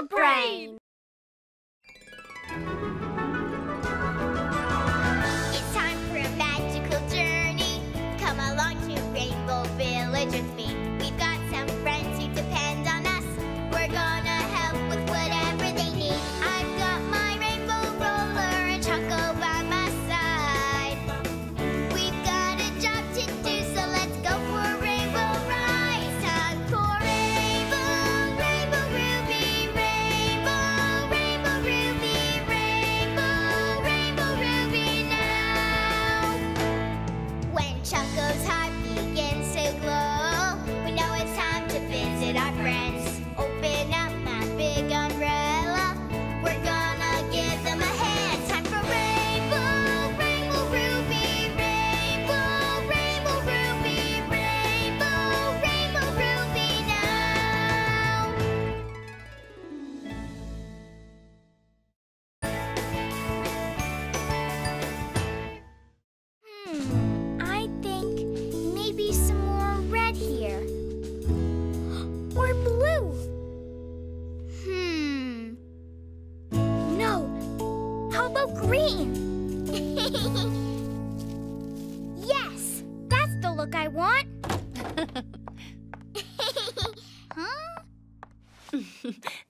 World Brain! It's time for a magical journey. Come along to Rainbow Village with me. We've got some friends who depend on us. We're gonna help with whatever they need. I've got my Rainbow Roller and Choco by my side. We've got a job to do, so let's go for a rainbow ride. It's time for Rainbow, Rainbow Ruby, Rainbow, Rainbow Ruby, Rainbow, Rainbow Ruby now. When Choco's heart begins to glow, we know it's time to visit our friends. Open up my big umbrella. We're gonna give them a hand. Time for Rainbow, Rainbow Ruby, Rainbow, Rainbow Ruby, Rainbow, Rainbow Ruby now. I think maybe some more red here. Or blue. No. How about green? Yes, that's the look I want. Huh?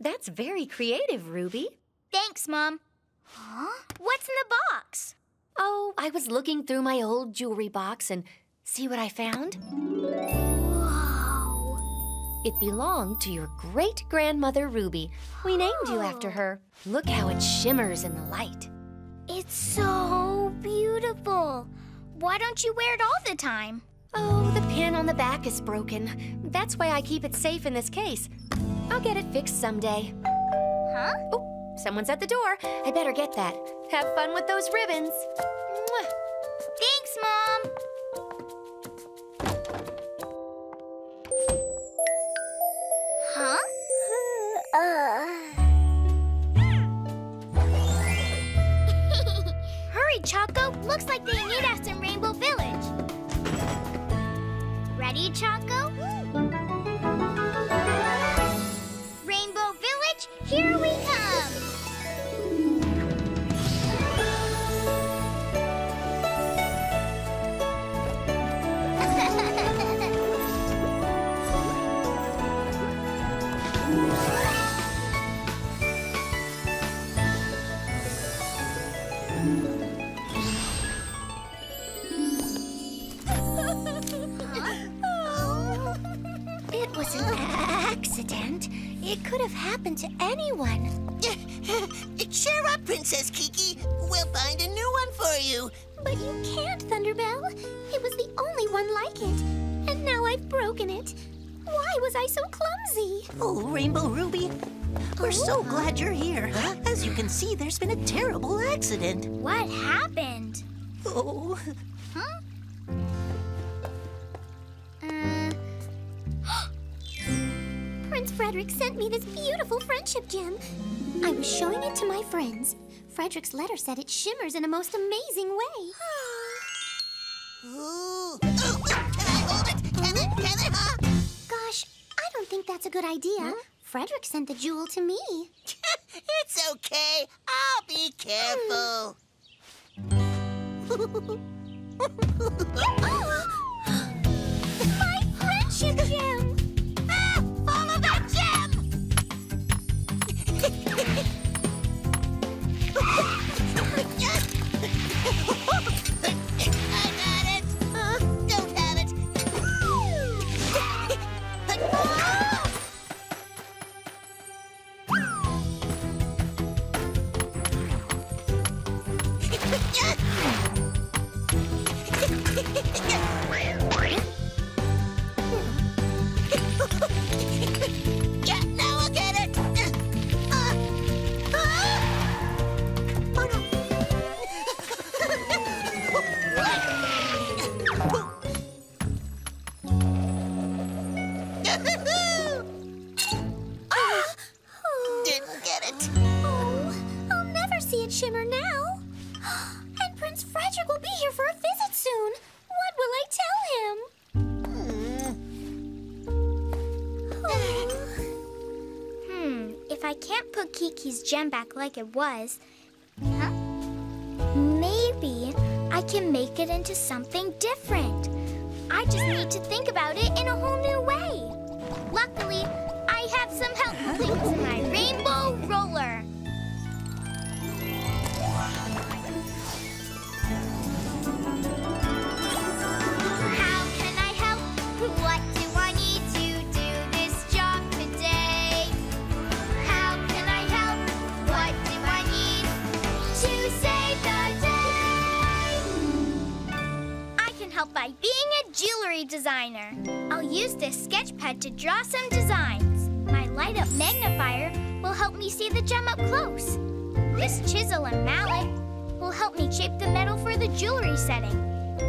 That's very creative, Ruby. Thanks, Mom. Huh? What's in the box? Oh, I was looking through my old jewelry box and see what I found? Whoa. It belonged to your great-grandmother Ruby. We named you after her. Look how it shimmers in the light. It's so beautiful. Why don't you wear it all the time? Oh, the pin on the back is broken. That's why I keep it safe in this case. I'll get it fixed someday. Huh? Oh, someone's at the door. I better get that. Have fun with those ribbons. Mwah. Thanks, Mom. Huh? Hurry, Choco. Looks like they need us in Rainbow Village. Ready, Choco? Rainbow Village, here we come. It was an accident. It could have happened to anyone. Cheer up, Princess Kiki. We'll find a new one for you. But you can't, Thunderbell. It was the only one like it. And now I've broken it. Why was I so clumsy? Oh, Rainbow Ruby, we're so glad you're here. As you can see, there's been a terrible accident. What happened? Oh. Huh? Prince Frederick sent me this beautiful friendship gem. I was showing it to my friends. Frederick's letter said it shimmers in a most amazing way. Ooh. Can I hold it? Can it? Gosh, I don't think that's a good idea. Frederick sent the jewel to me. It's okay. I'll be careful. My friendship gem! Ah! Follow that gem! I got it! Don't have it! I can't put Kiki's gem back like it was, maybe I can make it into something different. I just need to think about it in a whole new way. Luckily, I have some help with my rainbow roller. How can I help? What do I need to do this job today? How can I help? What do I need to save the day? I can help by being a jewelry designer. I'll use this sketch pad to draw some designs. My light-up magnifier will help me see the gem up close. This chisel and mallet will help me shape the metal for the jewelry setting.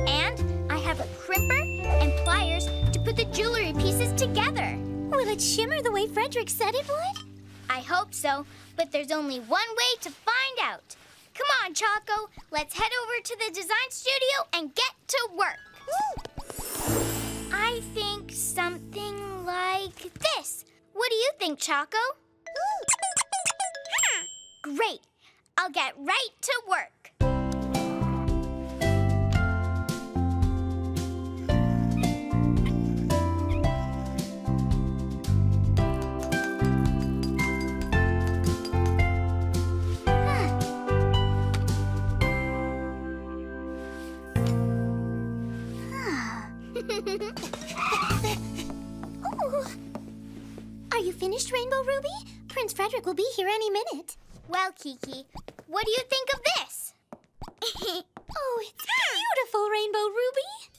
And I have a crimper and pliers to put the jewelry pieces together. Will it shimmer the way Frederick said it would? I hope so, but there's only one way to find out. Come on, Choco, let's head over to the design studio and get to work. I think something like this. What do you think, Choco? Great. I'll get right to work. Ooh. Are you finished, Rainbow Ruby? Prince Frederick will be here any minute. Well, Kiki, what do you think of this? Oh, it's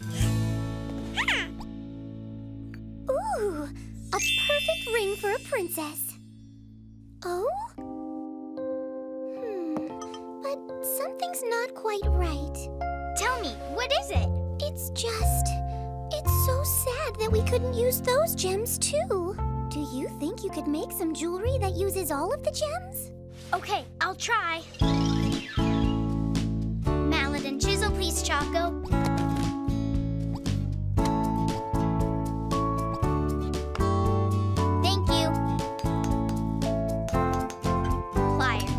beautiful, Rainbow Ruby. Ooh, a perfect ring for a princess. Oh? But something's not quite right. Tell me, what is it? It's so sad that we couldn't use those gems too. Do you think you could make some jewelry that uses all of the gems? Okay, I'll try. Mallet and chisel, please, Choco. Thank you. Pliers.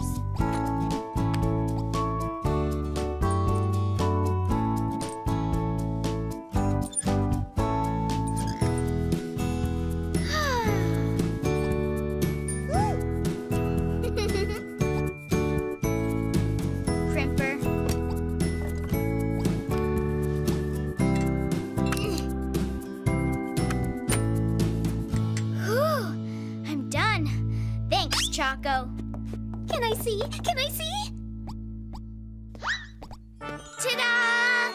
Choco. Can I see? Can I see? Ta-da!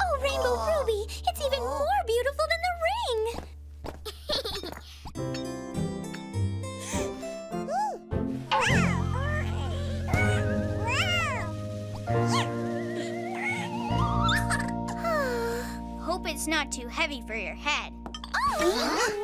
Oh, Rainbow Ruby, it's even more beautiful than the ring. Hope it's not too heavy for your head. Oh!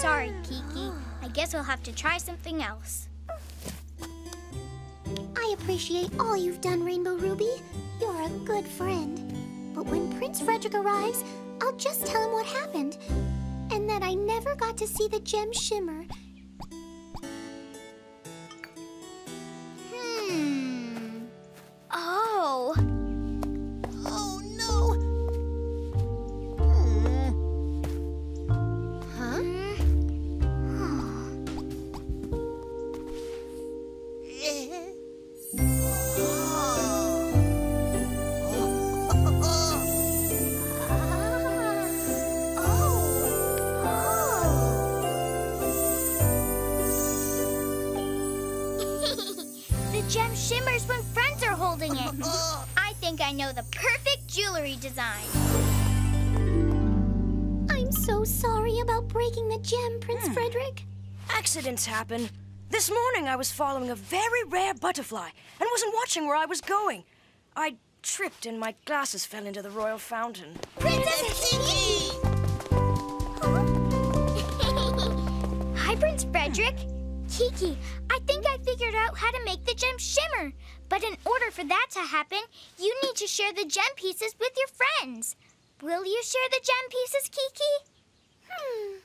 Sorry, Kiki. I guess we'll have to try something else. I appreciate all you've done, Rainbow Ruby. You're a good friend. But when Prince Frederick arrives, I'll just tell him what happened, and that I never got to see the gem shimmer. Oh. Oh, no. I know the perfect jewelry design. I'm so sorry about breaking the gem, Prince Frederick. Accidents happen. This morning I was following a very rare butterfly and wasn't watching where I was going. I tripped and my glasses fell into the royal fountain. Princess Kiki! Huh? Hi, Prince Frederick. Kiki, I think I figured out how to make the gem shimmer. But in order for that to happen, you need to share the gem pieces with your friends. Will you share the gem pieces, Kiki? Hmm.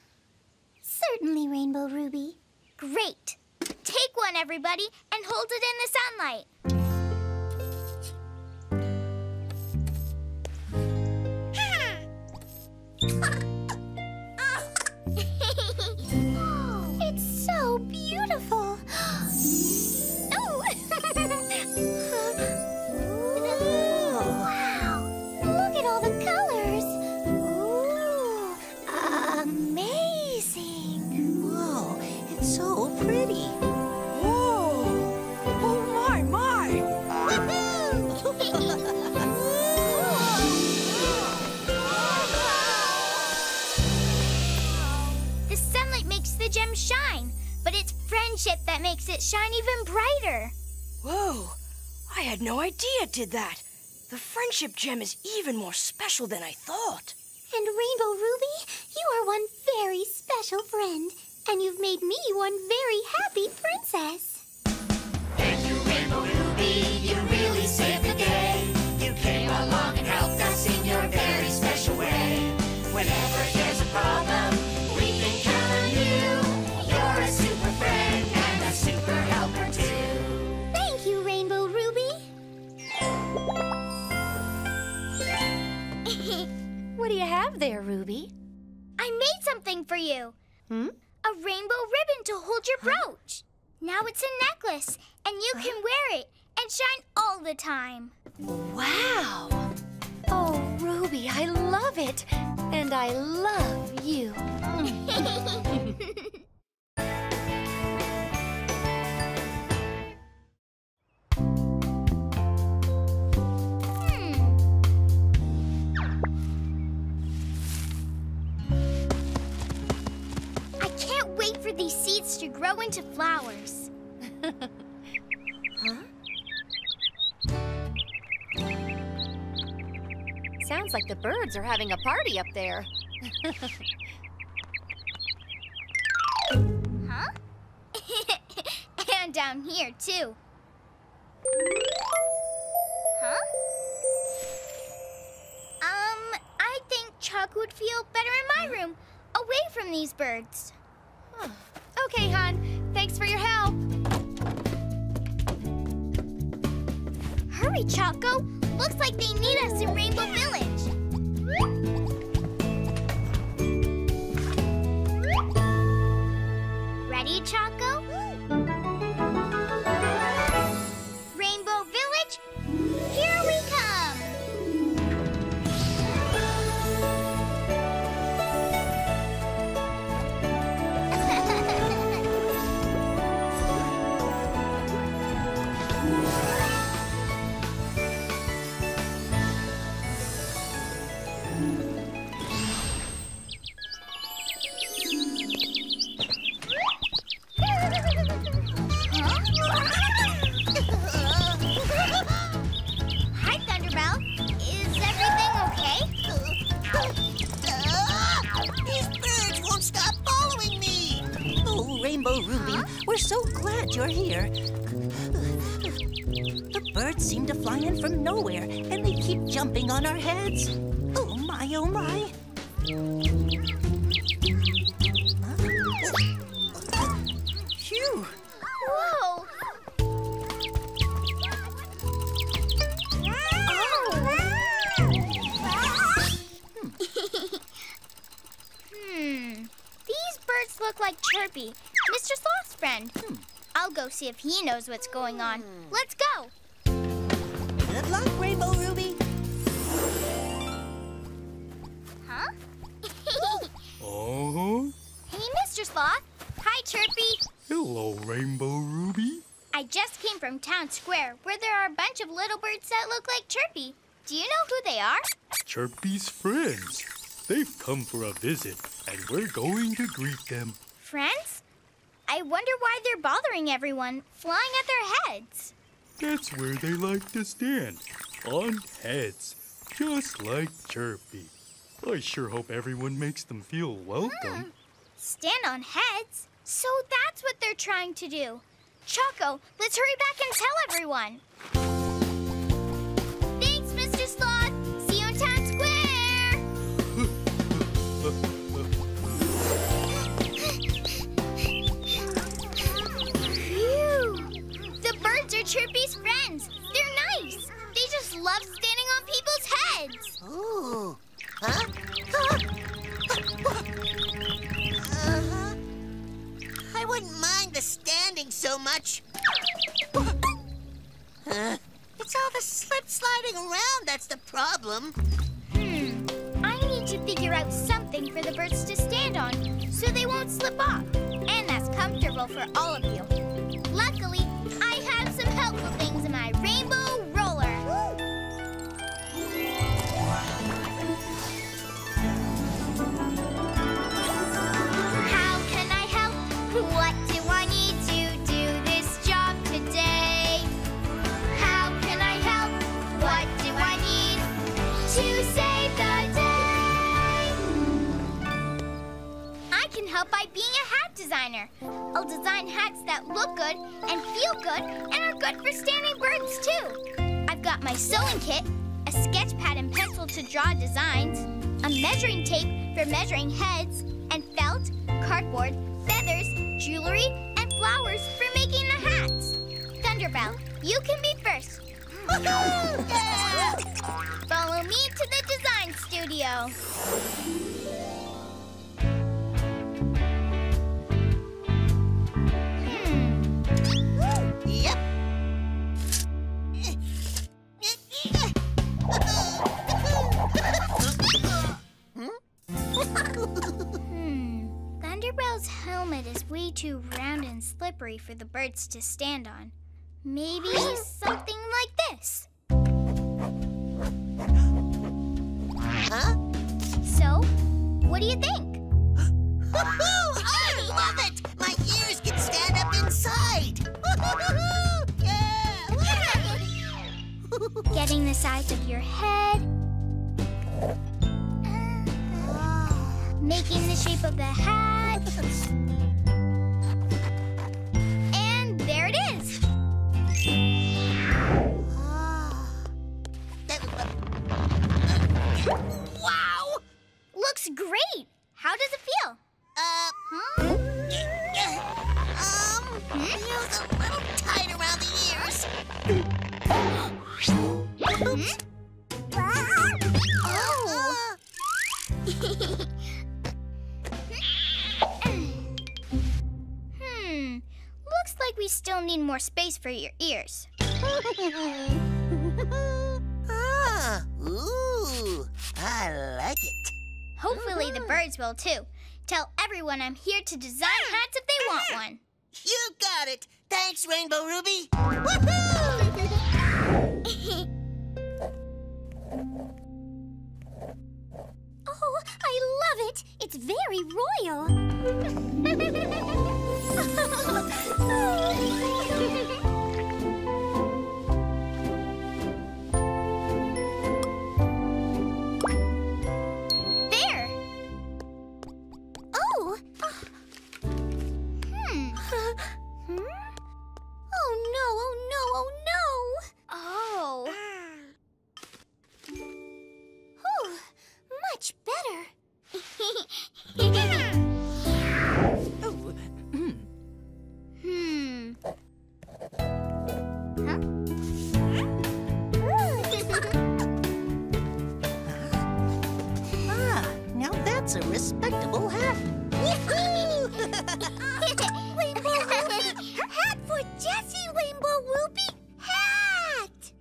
Certainly, Rainbow Ruby. Great. Take one, everybody, and hold it in the sunlight. Oh, it's so beautiful. Oh! Wow! Look at all the colors. Ooh, amazing. Whoa, it's so pretty. Shine, but it's friendship that makes it shine even brighter. Whoa, I had no idea it did that. The friendship gem is even more special than I thought. And Rainbow Ruby, you are one very special friend, and you've made me one very happy princess. Thank you, Rainbow Ruby, you really saved the day. You came along and helped us in your very special way. Whenever there's a problem, we can count on you. A super friend and a super helper too. Thank you, Rainbow Ruby. What do you have there, Ruby? I made something for you. Hmm? A rainbow ribbon to hold your brooch. Now it's a necklace, and you can wear it and shine all the time. Wow! Oh, Ruby, I love it. And I love you. For these seeds to grow into flowers. Sounds like the birds are having a party up there. Huh? And down here, too. Huh? I think Choco would feel better in my room, away from these birds. Huh. Okay, hon. Thanks for your help. Hurry, Choco. Looks like they need us in Rainbow Village. Ready, Choco? Rainbow Village, here we come! We're so glad you're here. The birds seem to fly in from nowhere, and they keep jumping on our heads. Oh, my, oh, my. Phew. Whoa. These birds look like Chirpy, Mr. Sloth's friend. I'll go see if he knows what's going on. Let's go. Good luck, Rainbow Ruby. Huh? Hey, Mr. Sloth. Hi, Chirpy. Hello, Rainbow Ruby. I just came from Town Square, where there are a bunch of little birds that look like Chirpy. Do you know who they are? Chirpy's friends. They've come for a visit, and we're going to greet them. Friends? I wonder why they're bothering everyone, flying at their heads. That's where they like to stand, on heads, just like Chirpy. I sure hope everyone makes them feel welcome. Stand on heads? So that's what they're trying to do. Choco, let's hurry back and tell everyone. Thanks, Mr. Sloth. See you in Times Square. Phew. The birds are Chirpy's friends. They're nice. They just love standing on people's heads. Ooh. Huh? Uh-huh. I wouldn't mind the standing so much. It's all the sliding around that's the problem. I need to figure out something for the birds to stand on so they won't slip off. And that's comfortable for all of you. Luckily, I have some helpful things in my Rainbow Roller. What do I need to do this job today? How can I help? What do I need to save the day? I can help by being a hat designer. I'll design hats that look good and feel good and are good for standing birds too. I've got my sewing kit, a sketch pad and pencil to draw designs, a measuring tape for measuring heads, and felt, cardboard, feathers, jewelry, and flowers for making the hats. Thunderbell, you can be first. Follow me to the design studio. Yep. Thunderbell's helmet is way too round and slippery for the birds to stand on. Maybe something like this. Huh? So, what do you think? Woohoo! I love it! My ears can stand up inside! Woohoo! Yeah! Getting the size of your head. Making the shape of the hat. And there it is. Wow! Looks great. How does it feel? Feels a little tight around the ears. Oh! Looks like we still need more space for your ears. Ooh, I like it. Hopefully the birds will too. Tell everyone I'm here to design hats if they want one. You got it. Thanks, Rainbow Ruby. Woohoo! Oh, I love it. It's very royal. There! Oh! Oh no, oh no, oh no! Oh! Oh, much better! It's a respectable hat. Yahoo! Rainbow Ruby! Hat for Jessie, Rainbow Ruby! Hat!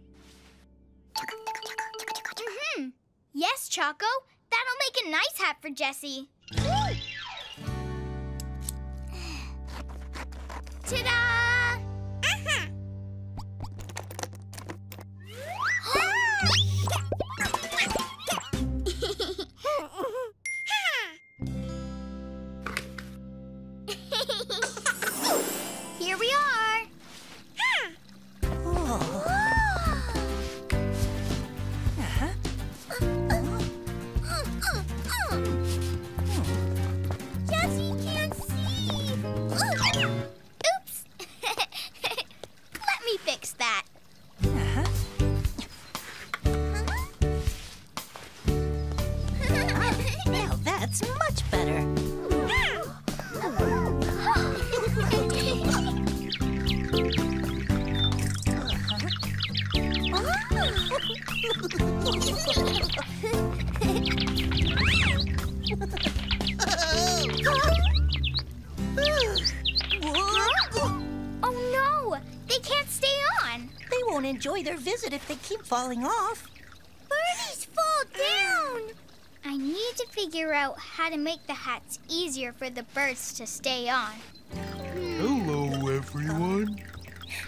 Yes, Choco. That'll make a nice hat for Jessie. Ta-da! Here we are! Oh, Oh no! They can't stay on! They won't enjoy their visit if they keep falling off. Birdies fall down! I need to figure out how to make the hats easier for the birds to stay on. Hello, everyone.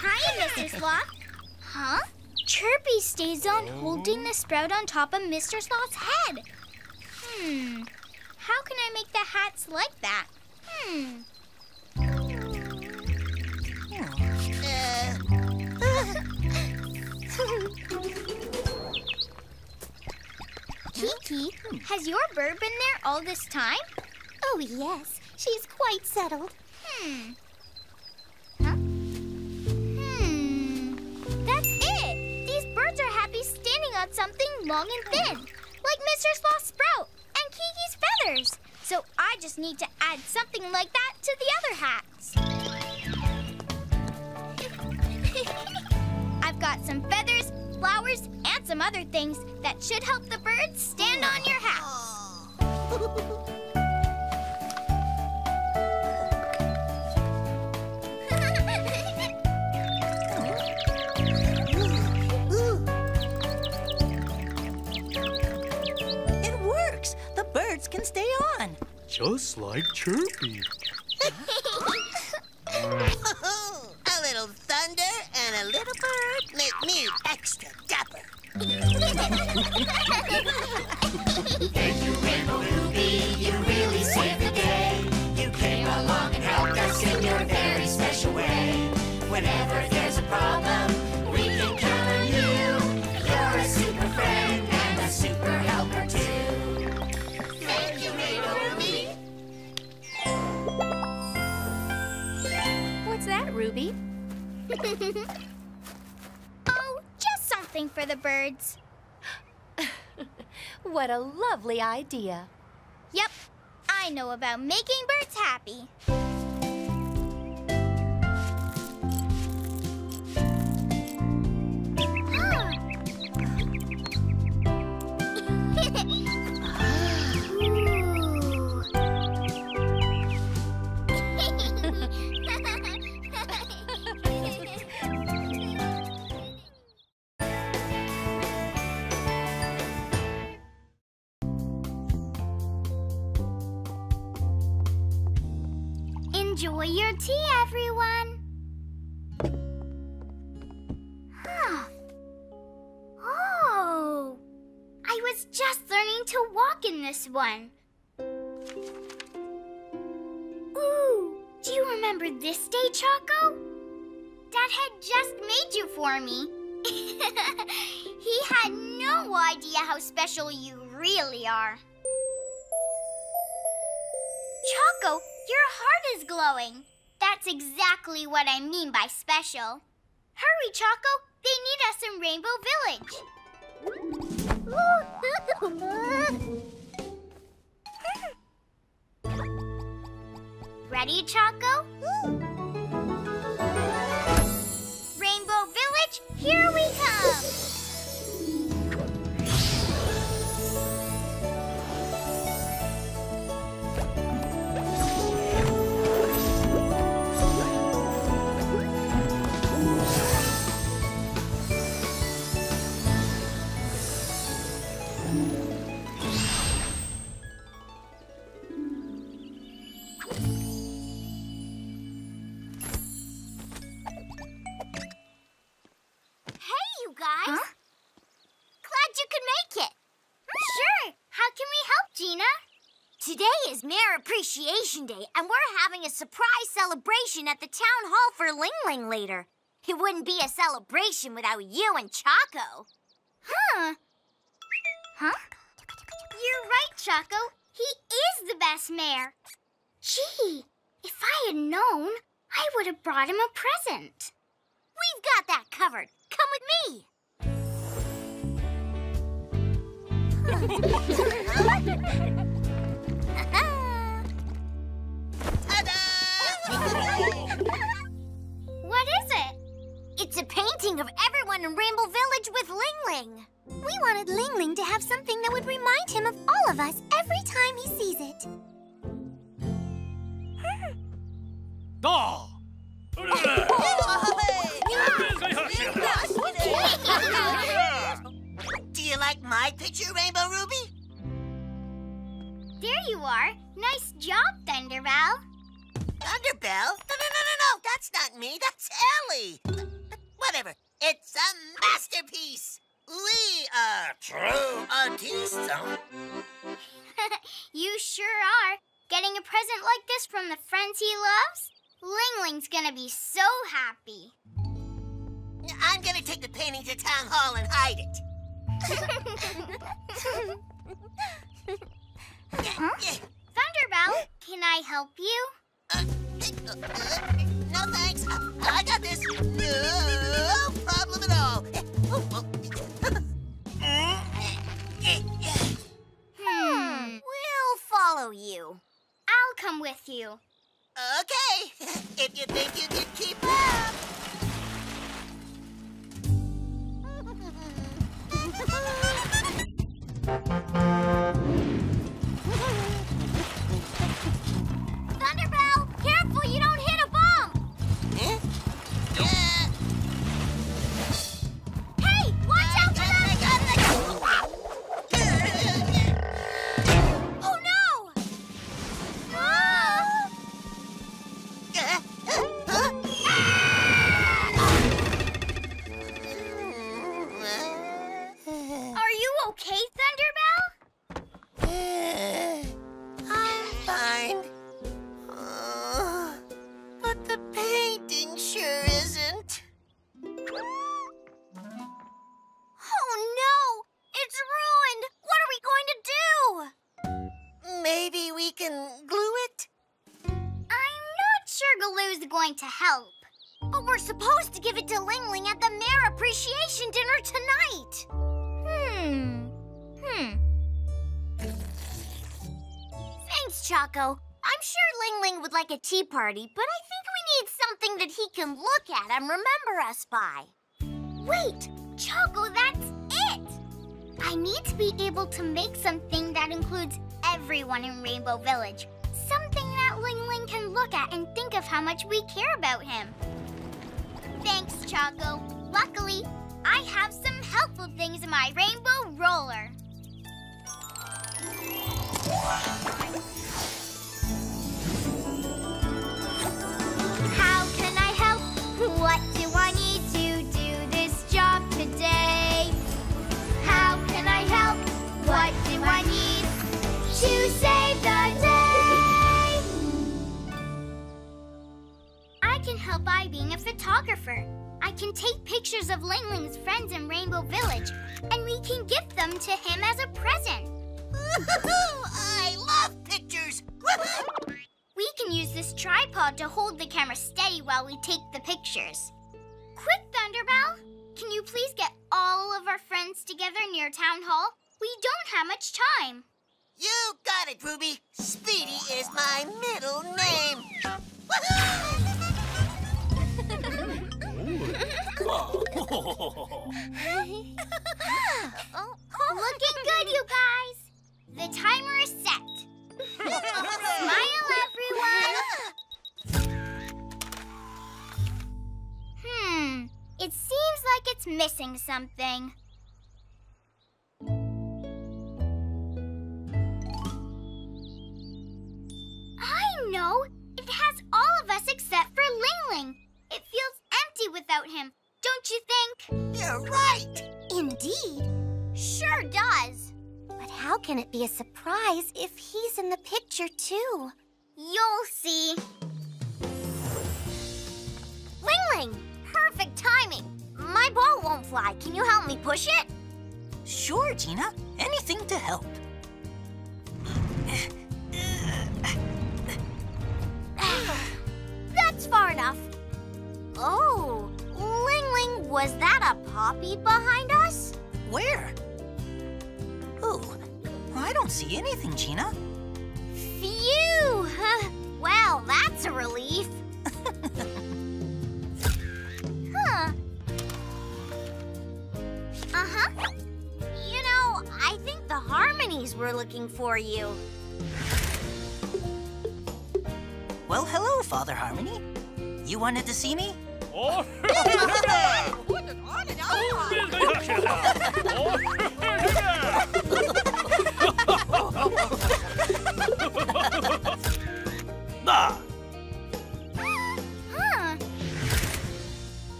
Hi, Mr. Sloth. Huh? Chirpy stays on holding the sprout on top of Mr. Sloth's head. How can I make the hats like that? Kiki, has your bird been there all this time? Oh, yes. She's quite settled. That's it! These birds are happy standing on something long and thin, like Mr. Sloth's sprout and Kiki's feathers. So I just need to add something like that to the other hats. I've got some feathers, flowers, and some other things that should help the birds stand on your hats. Birds can stay on. Just like Chirpy. A little thunder and a little bird make me extra dapper. Thank you, Rainbow Ruby. You really saved the day. You came along and helped us in your very special way. Whenever there's a problem, we can count on you. You're a super friend and a super helper too. What's that, Ruby? Oh, just something for the birds. What a lovely idea. Yep, I know about making birds happy. Enjoy your tea, everyone. Oh, I was just learning to walk in this one. Ooh, do you remember this day, Choco? Dad had just made you for me. He had no idea how special you really are. Choco, your heart is glowing. That's exactly what I mean by special. Hurry, Choco. They need us in Rainbow Village. Ready, Choco? Rainbow Village, here we come! Today is Mayor Appreciation Day, and we're having a surprise celebration at the town hall for Ling Ling later. It wouldn't be a celebration without you and Choco. You're right, Choco. He is the best mayor. Gee, if I had known, I would have brought him a present. We've got that covered. Come with me. What is it? It's a painting of everyone in Rainbow village with Ling Ling. We wanted Ling Ling to have something that would remind him of all of us every time he sees it. Do you like my picture, Rainbow Ruby? There you are. Nice job, Thunderbell. Thunderbell? No. That's not me. That's Ellie. Whatever. It's a masterpiece. We are true artists. You sure are. Getting a present like this from the friends he loves? Ling Ling's gonna be so happy. I'm gonna take the painting to town hall and hide it. Thunderbell, can I help you? No thanks. I got this. No problem at all. We'll follow you. I'll come with you. Okay. If you think you can keep up. Thunderbell, careful you don't hit a bump. Huh? Hey, watch out for that! Oh no! Ah! Are you okay, Thunderbell? I'm fine. But the painting sure isn't. Oh no! It's ruined! What are we going to do? Maybe we can glue it? I'm not sure glue's going to help. But we're supposed to give it to Ling Ling at the Mayor Appreciation Dinner tonight. Thanks, Choco. I'm sure Ling Ling would like a tea party, but I think we need something that he can look at and remember us by. Wait, Choco, that's it! I need to be able to make something that includes everyone in Rainbow Village. Something that Ling Ling can look at and think of how much we care about him. Thanks, Choco. Luckily, I have some helpful things in my Rainbow Roller. How can I help? What do I need to do this job today? How can I help? What do I need to save the day? I can help by being a photographer. I can take pictures of Ling Ling's friends in Rainbow Village, and we can give them to him as a present. I love pictures! We can use this tripod to hold the camera steady while we take the pictures. Quick, Thunderbell! Can you please get all of our friends together near Town Hall? We don't have much time. You got it, Ruby! Speedy is my middle name! Looking good, you guys! The timer is set. Smile, everyone! It seems like it's missing something. I know! It has all of us except for Ling Ling. It feels empty without him, don't you think? You're right! Indeed! Sure does! But how can it be a surprise if he's in the picture, too? You'll see. Ling Ling! Perfect timing! My ball won't fly. Can you help me push it? Sure, Gina. Anything to help. That's far enough. Oh, Ling Ling, was that a poppy behind us? Where? Oh, I don't see anything, Gina. Phew! Well, that's a relief. Uh-huh. You know, I think the Harmonies were looking for you. Well, hello, Father Harmony. You wanted to see me? Oh, huh.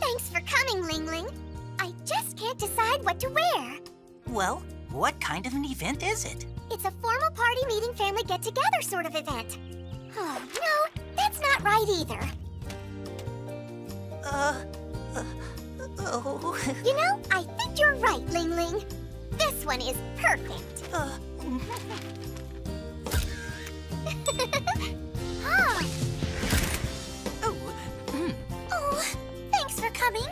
Thanks for coming, Ling Ling. I just can't decide what to wear. Well, what kind of an event is it? It's a formal party meeting family get-together sort of event. Oh, no, that's not right either. Oh. You know, I think you're right, Ling Ling. This one is perfect. Huh. Oh, thanks for coming.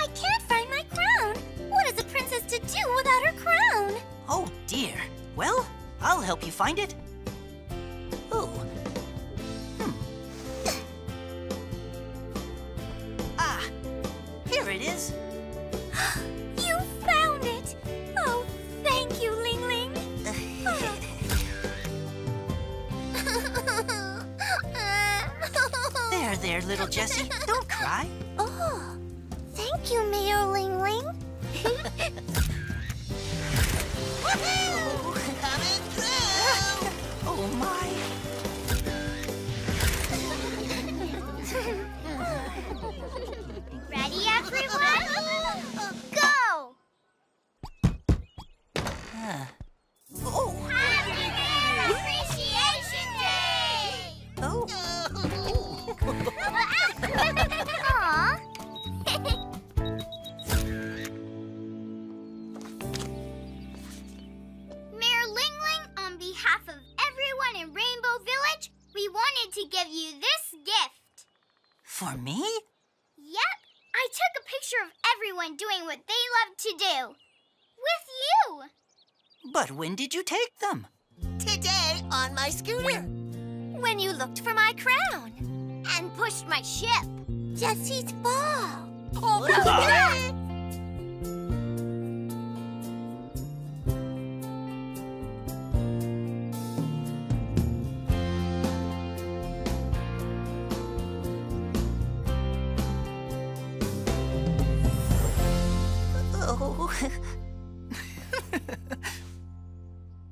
I can't find my crown. What is a princess to do without her crown? Oh, dear. Well, I'll help you find it. Oh. Here it is. You found it! Oh, thank you, Ling Ling. There, there, little Jessie. Don't cry. Oh, thank you, Mayor Ling Ling. Woohoo! Coming through! Oh, my. Ready, everyone? Go! Oh. Happy Bear Appreciation Day! Oh. Aw. Mayor Ling Ling, on behalf of everyone in Rainbow Village, we wanted to give you this gift. For me? Yep. I took a picture of everyone doing what they love to do. With you! But when did you take them? Today, on my scooter. When you looked for my crown. And pushed my ship. Jessie's ball. Oh, my God!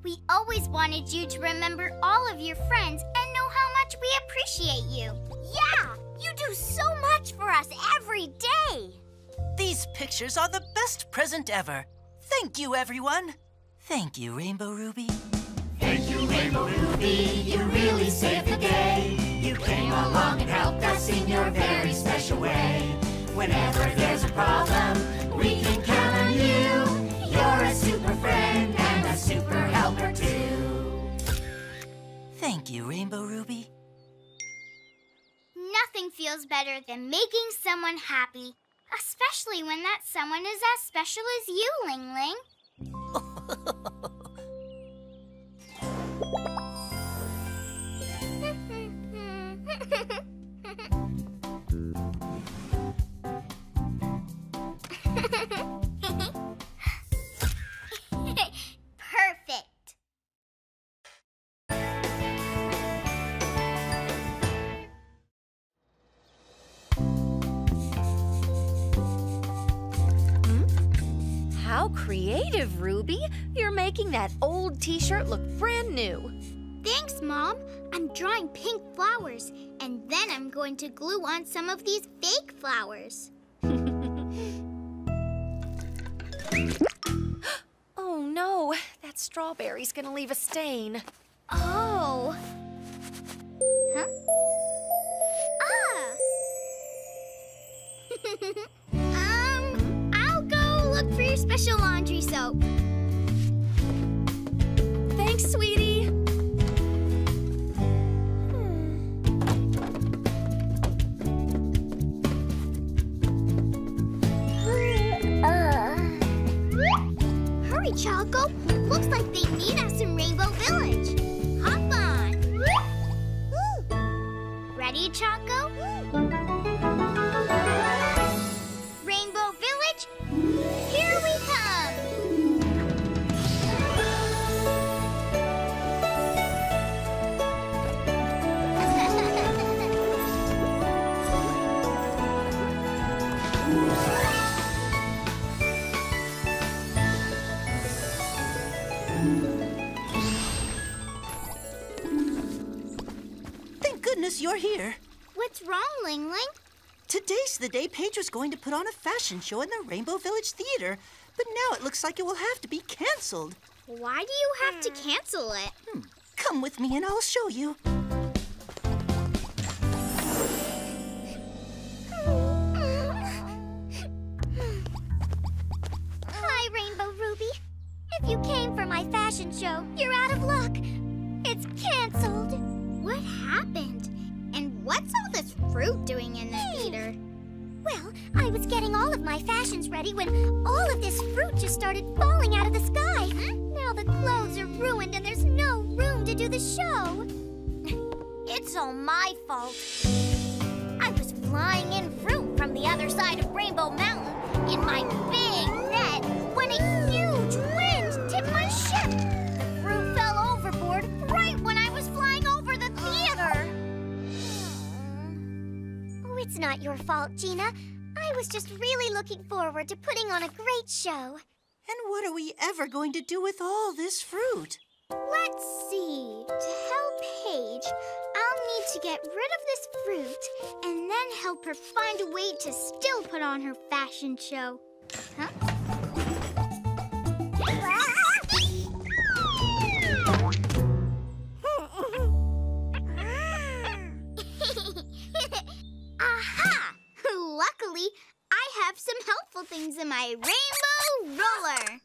We always wanted you to remember all of your friends and know how much we appreciate you. Yeah, you do so much for us every day. These pictures are the best present ever. Thank you, everyone. Thank you, Rainbow Ruby. Thank you, Rainbow Ruby. You really saved the day. You came along and helped us in your very special way. Whenever there's a problem, we can count on you. You're a super friend and a super helper too. Thank you, Rainbow Ruby. Nothing feels better than making someone happy, especially when that someone is as special as you, Ling Ling. Perfect. How creative, Ruby. You're making that old t-shirt look brand new. Thanks, Mom. I'm drawing pink flowers, and then I'm going to glue on some of these fake flowers. Oh, no. That strawberry's gonna leave a stain. Oh. Huh? Ah. I'll go look for your special laundry soap. Thanks, sweetie. Hurry, Choco. Looks like they need us in Rainbow Village. Hop on. Ready, Choco? Rainbow Village, here we come. over here. What's wrong, Ling Ling? Today's the day Paige was going to put on a fashion show in the Rainbow Village Theater, but now it looks like it will have to be canceled. Why do you have to cancel it? Come with me and I'll show you. Hi, Rainbow Ruby. If you came for my fashion show, you're out of luck. It's canceled. What happened? And what's all this fruit doing in the theater? Well, I was getting all of my fashions ready when all of this fruit just started falling out of the sky. Now the clothes are ruined and there's no room to do the show. It's all my fault. I was flying in fruit from the other side of Rainbow Mountain in my big net when a huge wind tipped my ship. The fruit fell overboard right when I was flying over the theater. Oh, it's not your fault, Gina. I was just really looking forward to putting on a great show. And what are we ever going to do with all this fruit? Let's see. To help Paige, I'll need to get rid of this fruit and then help her find a way to still put on her fashion show. Huh? Aha! Luckily, I have some helpful things in my Rainbow Roller.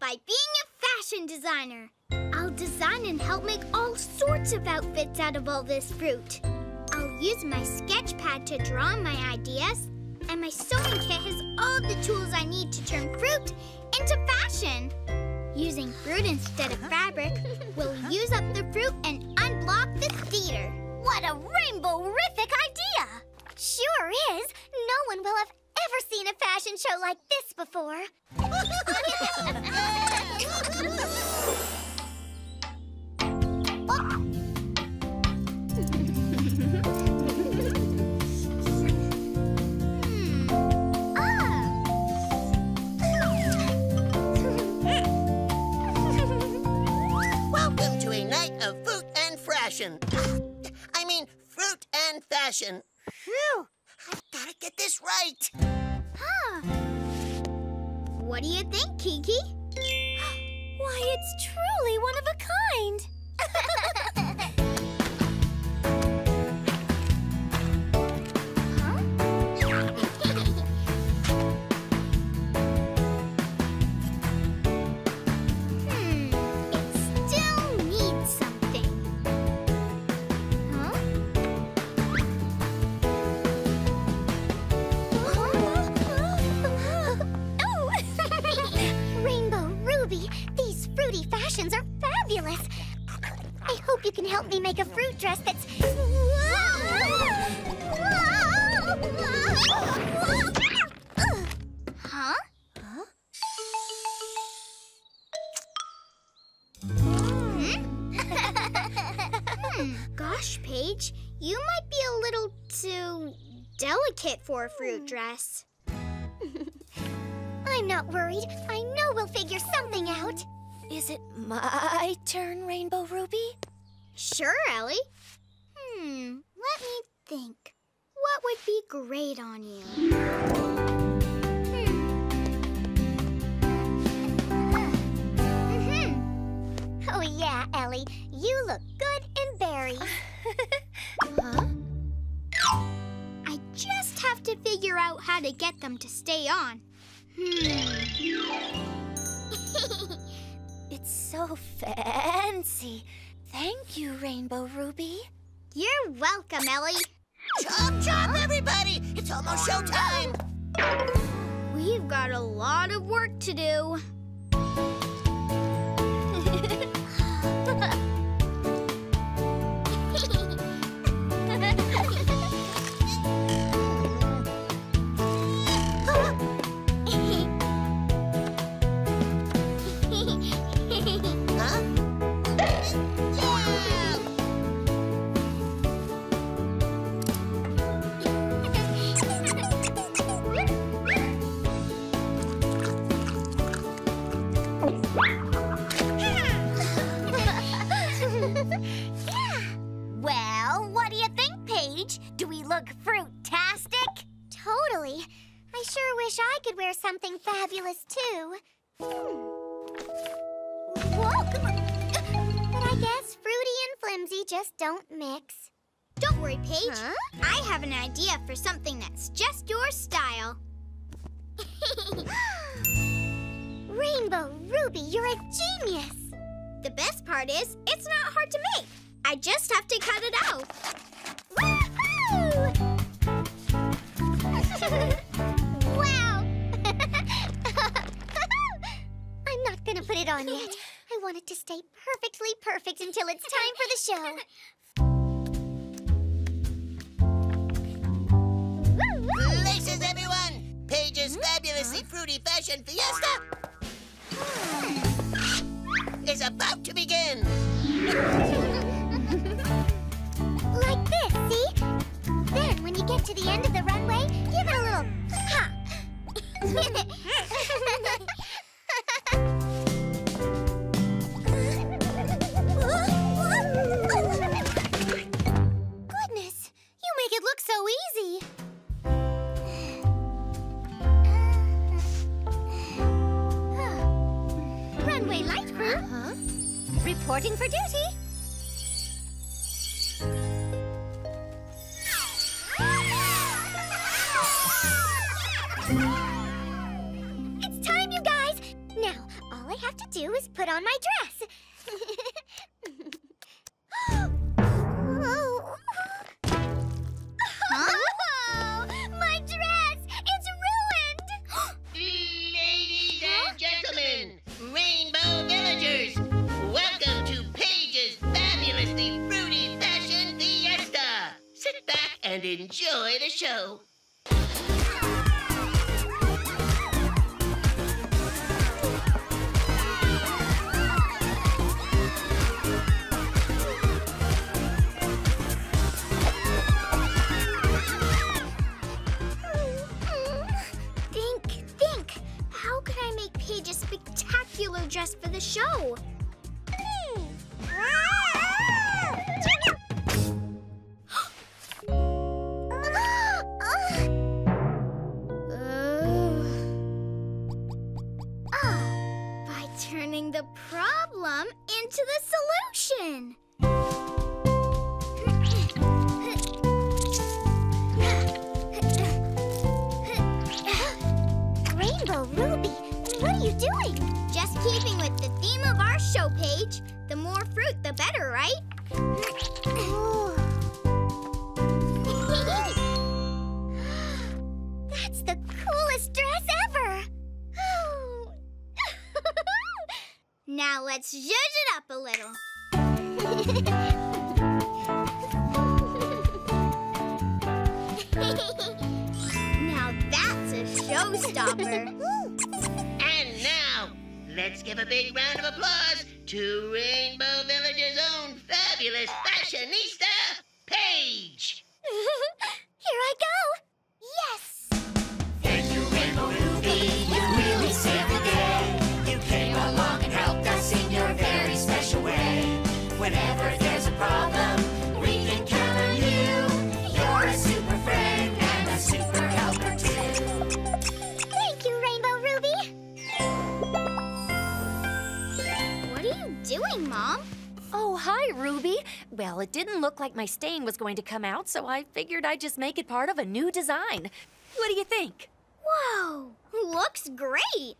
By being a fashion designer. I'll design and help make all sorts of outfits out of all this fruit. I'll use my sketch pad to draw my ideas, and my sewing kit has all the tools I need to turn fruit into fashion. Using fruit instead of fabric will use up the fruit and unblock the theater. What a rainbow-rific idea! Sure is. No one will have ever seen a fashion show like this before. Welcome to a night of fruit and fashion. I mean, fruit and fashion. Phew. I've got to get this right. Huh. What do you think, Kiki? Why, it's truly one of a kind. Help me make a fruit dress that's... Huh? Huh? Gosh, Paige, you might be a little too delicate for a fruit dress. I'm not worried. I know we'll figure something out. Is it my turn, Rainbow Ruby? Sure, Ellie. Let me think. What would be great on you? Oh, yeah, Ellie. You look good in berries. I just have to figure out how to get them to stay on. It's so fancy. Thank you, Rainbow Ruby. You're welcome, Ellie. Chop, chop, everybody! It's almost showtime! We've got a lot of work to do. look fruitastic? Totally. I sure wish I could wear something fabulous, too. Whoa! But I guess fruity and flimsy just don't mix. Don't worry, Paige. Huh? I have an idea for something that's just your style. Rainbow Ruby, you're a genius! The best part is, it's not hard to make. I just have to cut it out. Woohoo! Wow! I'm not gonna put it on yet. I want it to stay perfectly perfect until it's time for the show. Places, everyone! Paige's fabulously fruity fashion fiesta is about to begin! Like this, see? Then, when you get to the end of the runway, give it a little ha! Goodness, you make it look so easy! Runway light crew, reporting for duty. It's time, you guys. Now, all I have to do is put on my dress. Oh, my dress! It's ruined. Ladies and gentlemen, Rainbow Villagers, welcome to Paige's fabulously fruity fashion fiesta. Sit back and enjoy the show. Spectacular dress for the show. By turning the problem into the solution. Rainbow Ruby, what are you doing? Just keeping with the theme of our show, Paige. The more fruit, the better, right? That's the coolest dress ever! Now let's zhuzh it up a little. Now that's a showstopper. Let's give a big round of applause to Rainbow Village's own fabulous fashionista, Paige! Here I go! Yes! Thank you, Rainbow Ruby, you really saved the day. You came along and helped us in your very special way. Whenever there's a problem, we can count on you. You're a super friend and a super helper too. Thank you, Rainbow Ruby! Doing, Mom? Oh, hi, Ruby. Well, it didn't look like my stain was going to come out, so I figured I'd just make it part of a new design. What do you think? Whoa, looks great.